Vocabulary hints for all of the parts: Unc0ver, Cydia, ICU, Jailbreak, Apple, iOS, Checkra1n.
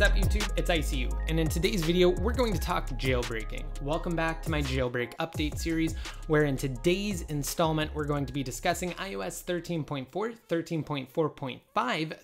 What's up YouTube, it's ICU, and in today's video, we're going to talk jailbreaking. Welcome back to my jailbreak update series, where in today's installment, we're going to be discussing iOS 13.4, 13.4.5,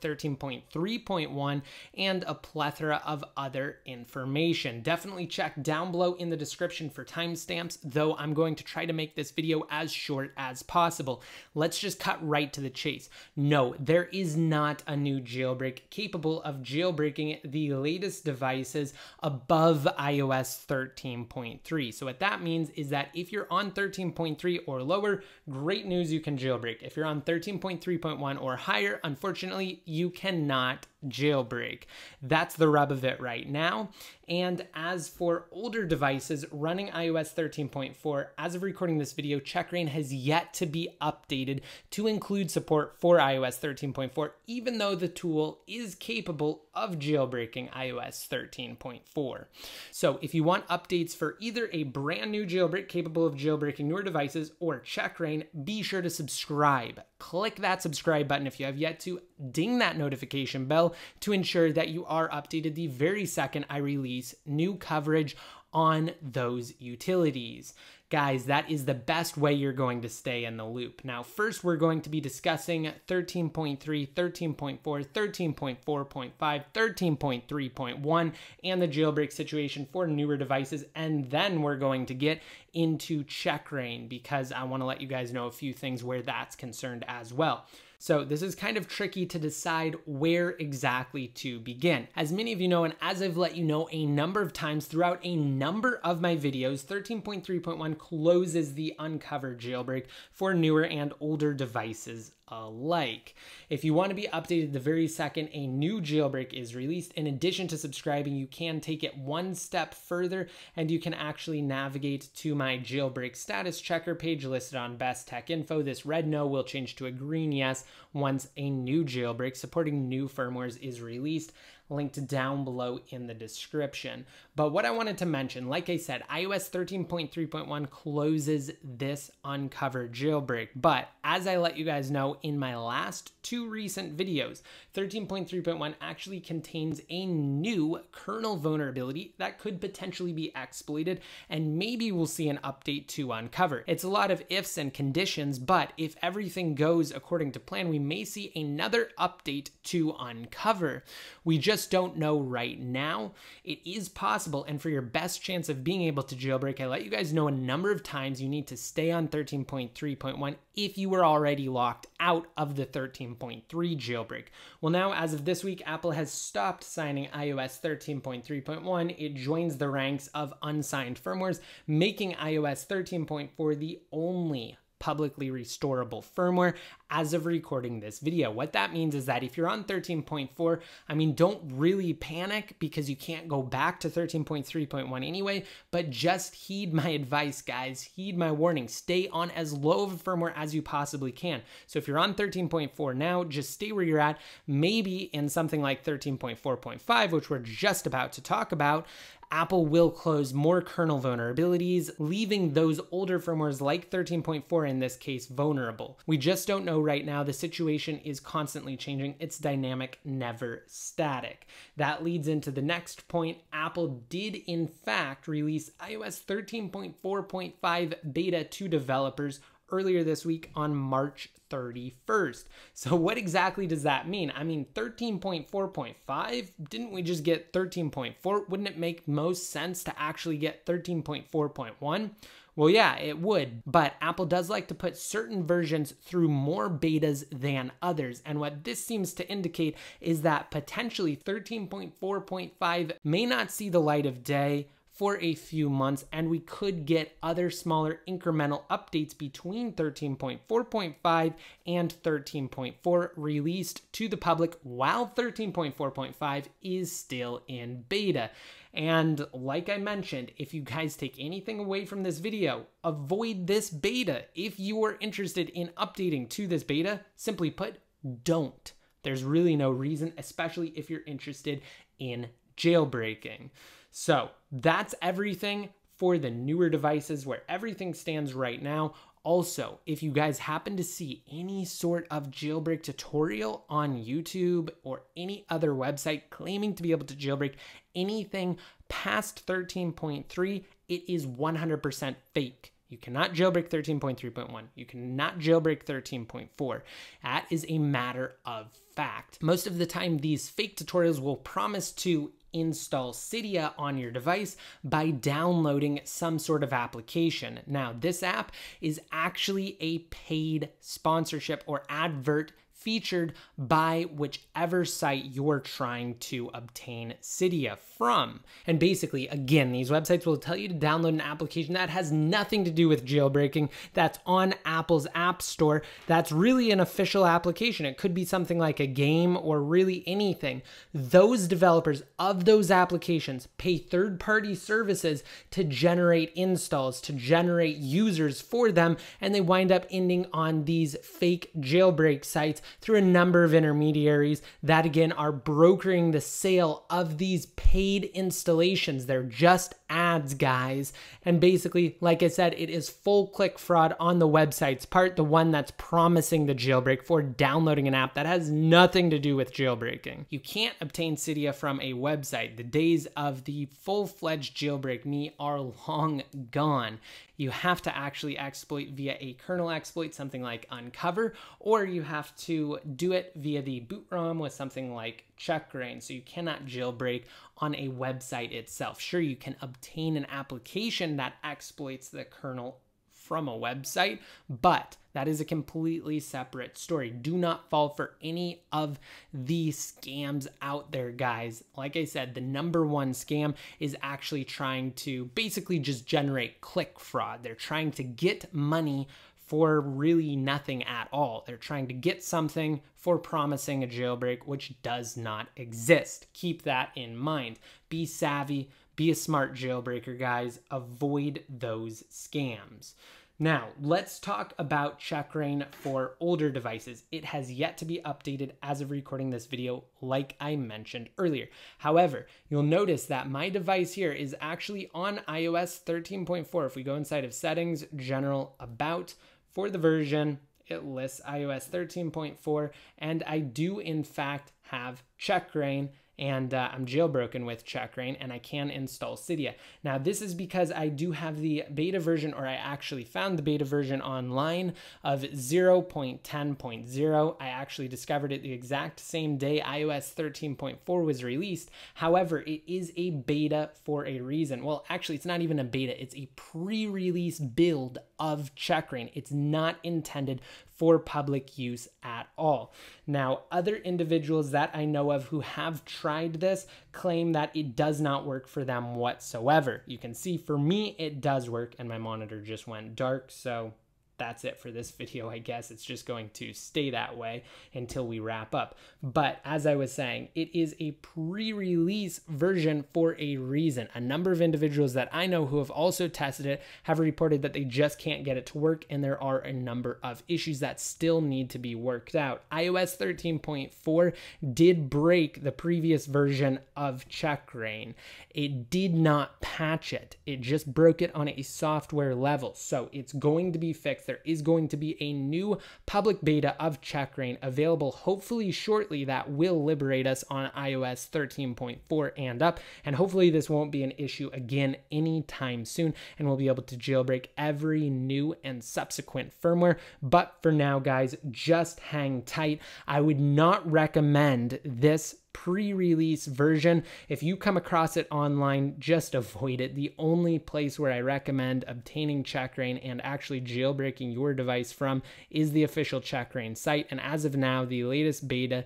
13.3.1, and a plethora of other information. Definitely check down below in the description for timestamps, though I'm going to try to make this video as short as possible. Let's just cut right to the chase. No, there is not a new jailbreak capable of jailbreaking the latest devices above iOS 13.3. So what that means is that if you're on 13.3 or lower, great news, you can jailbreak. If you're on 13.3.1 or higher, unfortunately, you cannot jailbreak. That's the rub of it right now. And as for older devices running iOS 13.4, as of recording this video, Checkra1n has yet to be updated to include support for iOS 13.4, even though the tool is capable of jailbreaking iOS 13.4. So if you want updates for either a brand new jailbreak capable of jailbreaking newer devices or Checkra1n, be sure to subscribe. Click that subscribe button if you have yet to, ding that notification bell to ensure that you are updated the very second I release new coverage on those utilities. Guys, that is the best way you're going to stay in the loop. Now, first, we're going to be discussing 13.3, 13.4, 13.4.5, 13.3.1, and the jailbreak situation for newer devices. And then we're going to get into Checkra1n because I want to let you guys know a few things where that's concerned as well. So this is kind of tricky to decide where exactly to begin. As many of you know, and as I've let you know a number of times throughout a number of my videos, 13.3.1 closes the Unc0ver jailbreak for newer and older devices alike. If you want to be updated the very second a new jailbreak is released, in addition to subscribing, you can take it one step further and you can actually navigate to my jailbreak status checker page listed on Best Tech Info. This red no will change to a green yes once a new jailbreak supporting new firmwares is released. Linked down below in the description. But what I wanted to mention, like I said, iOS 13.3.1 closes this Unc0ver jailbreak. But as I let you guys know in my last two recent videos, 13.3.1 actually contains a new kernel vulnerability that could potentially be exploited, and maybe we'll see an update to Unc0ver. It's a lot of ifs and conditions, but if everything goes according to plan, we may see another update to Unc0ver. We just don't know right now. It is possible, and for your best chance of being able to jailbreak, I let you guys know a number of times you need to stay on 13.3.1 if you were already locked out of the 13.3 jailbreak. Well, now as of this week, Apple has stopped signing iOS 13.3.1. It joins the ranks of unsigned firmwares, making iOS 13.4 the only publicly restorable firmware as of recording this video. What that means is that if you're on 13.4, I mean, don't really panic because you can't go back to 13.3.1 anyway, but just heed my advice, guys. Heed my warning. Stay on as low of a firmware as you possibly can. So if you're on 13.4 now, just stay where you're at. Maybe in something like 13.4.5, which we're just about to talk about, Apple will close more kernel vulnerabilities, leaving those older firmwares like 13.4 in this case vulnerable. We just don't know right now. The situation is constantly changing. It's dynamic, never static. That leads into the next point. Apple did in fact release iOS 13.4.5 beta to developers earlier this week on March 31st. So what exactly does that mean? I mean, 13.4.5, didn't we just get 13.4? Wouldn't it make most sense to actually get 13.4.1? Well, yeah, it would, but Apple does like to put certain versions through more betas than others. And what this seems to indicate is that potentially 13.4.5 may not see the light of day for a few months, and we could get other smaller incremental updates between 13.4.5 and 13.4 released to the public while 13.4.5 is still in beta. And like I mentioned, if you guys take anything away from this video, avoid this beta. If you are interested in updating to this beta, simply put, don't. There's really no reason, especially if you're interested in jailbreaking. So that's everything for the newer devices where everything stands right now. Also, if you guys happen to see any sort of jailbreak tutorial on YouTube or any other website claiming to be able to jailbreak anything past 13.3, it is 100% fake. You cannot jailbreak 13.3.1. You cannot jailbreak 13.4. That is a matter of fact. Most of the time, these fake tutorials will promise to install Cydia on your device by downloading some sort of application. Now, this app is actually a paid sponsorship or advert featured by whichever site you're trying to obtain Cydia from. And basically, again, these websites will tell you to download an application that has nothing to do with jailbreaking, that's on Apple's App Store, that's really an official application. It could be something like a game or really anything. Those developers of those applications pay third-party services to generate installs, to generate users for them, and they wind up ending on these fake jailbreak sites through a number of intermediaries that, again, are brokering the sale of these paid installations. They're just ads, guys. And basically, like I said, it is full click fraud on the website's part, the one that's promising the jailbreak for downloading an app that has nothing to do with jailbreaking. You can't obtain Cydia from a website. The days of the full-fledged jailbreak me are long gone. You have to actually exploit via a kernel exploit, something like Unc0ver, or you have to do it via the boot ROM with something like Checkra1n. So you cannot jailbreak on a website itself. Sure, you can obtain an application that exploits the kernel from a website, but that is a completely separate story. Do not fall for any of the scams out there, guys. Like I said, the #1 scam is actually trying to basically just generate click fraud. They're trying to get money for really nothing at all. They're trying to get something for promising a jailbreak, which does not exist. Keep that in mind. Be savvy, be a smart jailbreaker, guys. Avoid those scams. Now, let's talk about Checkra1n for older devices. It has yet to be updated as of recording this video, like I mentioned earlier. However, you'll notice that my device here is actually on iOS 13.4. If we go inside of Settings, General, About, for the version, it lists iOS 13.4, and I do in fact have Checkra1n, and I'm jailbroken with Checkra1n, and I can install Cydia. Now, this is because I do have the beta version, or I actually found the beta version online of 0.10.0. I actually discovered it the exact same day iOS 13.4 was released. However, it is a beta for a reason. Well, actually, it's not even a beta. It's a pre-release build of Checkra1n. It's not intended for public use at all. Now, other individuals that I know of who have tried this claim that it does not work for them whatsoever. You can see for me, it does work, and my monitor just went dark, so that's it for this video, I guess. It's just going to stay that way until we wrap up. But as I was saying, it is a pre-release version for a reason. A number of individuals that I know who have also tested it have reported that they just can't get it to work, and there are a number of issues that still need to be worked out. iOS 13.4 did break the previous version of Checkra1n. It did not patch it. It just broke it on a software level. So it's going to be fixed. There is going to be a new public beta of Checkra1n available hopefully shortly that will liberate us on iOS 13.4 and up. And hopefully this won't be an issue again anytime soon, and we'll be able to jailbreak every new and subsequent firmware. But for now, guys, just hang tight. I would not recommend this pre-release version. If you come across it online, just avoid it. The only place where I recommend obtaining Checkra1n and actually jailbreaking your device from is the official Checkra1n site. And as of now, the latest beta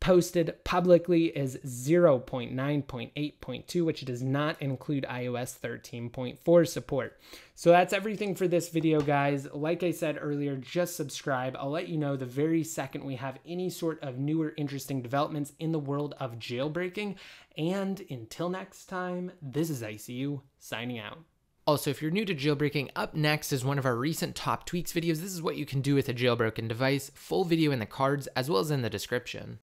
posted publicly is 0.9.8.2, which does not include iOS 13.4 support. So that's everything for this video, guys. Like I said earlier, just subscribe. I'll let you know the very second we have any sort of newer interesting developments in the world of jailbreaking. And until next time, this is ICU signing out. Also, if you're new to jailbreaking, up next is one of our recent top tweaks videos. This is what you can do with a jailbroken device. Full video in the cards as well as in the description.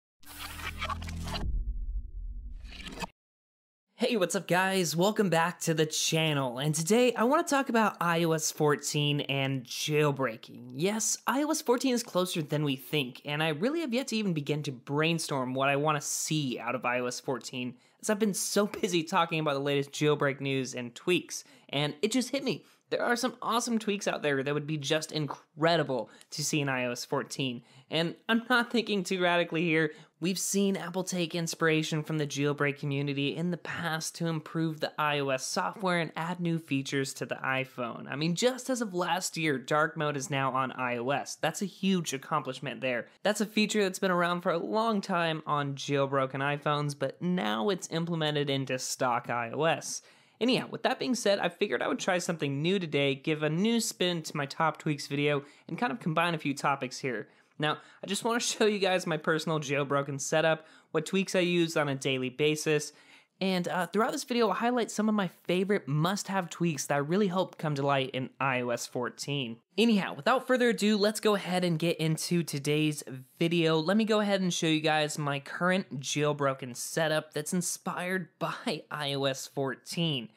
Hey, what's up guys? Welcome back to the channel, and today I want to talk about iOS 14 and jailbreaking. Yes, iOS 14 is closer than we think, and I really have yet to even begin to brainstorm what I want to see out of iOS 14, as I've been so busy talking about the latest jailbreak news and tweaks, and it just hit me. There are some awesome tweaks out there that would be just incredible to see in iOS 14. And I'm not thinking too radically here. We've seen Apple take inspiration from the jailbreak community in the past to improve the iOS software and add new features to the iPhone. I mean, just as of last year, dark mode is now on iOS. That's a huge accomplishment there. That's a feature that's been around for a long time on jailbroken iPhones, but now it's implemented into stock iOS. Anyhow, with that being said, I figured I would try something new today, give a new spin to my top tweaks video, and kind of combine a few topics here. Now, I just want to show you guys my personal jailbroken setup, what tweaks I use on a daily basis, and throughout this video I'll highlight some of my favorite must-have tweaks that I really hope come to light in iOS 14. Anyhow, without further ado, let's go ahead and get into today's video. Let me go ahead and show you guys my current jailbroken setup that's inspired by iOS 14.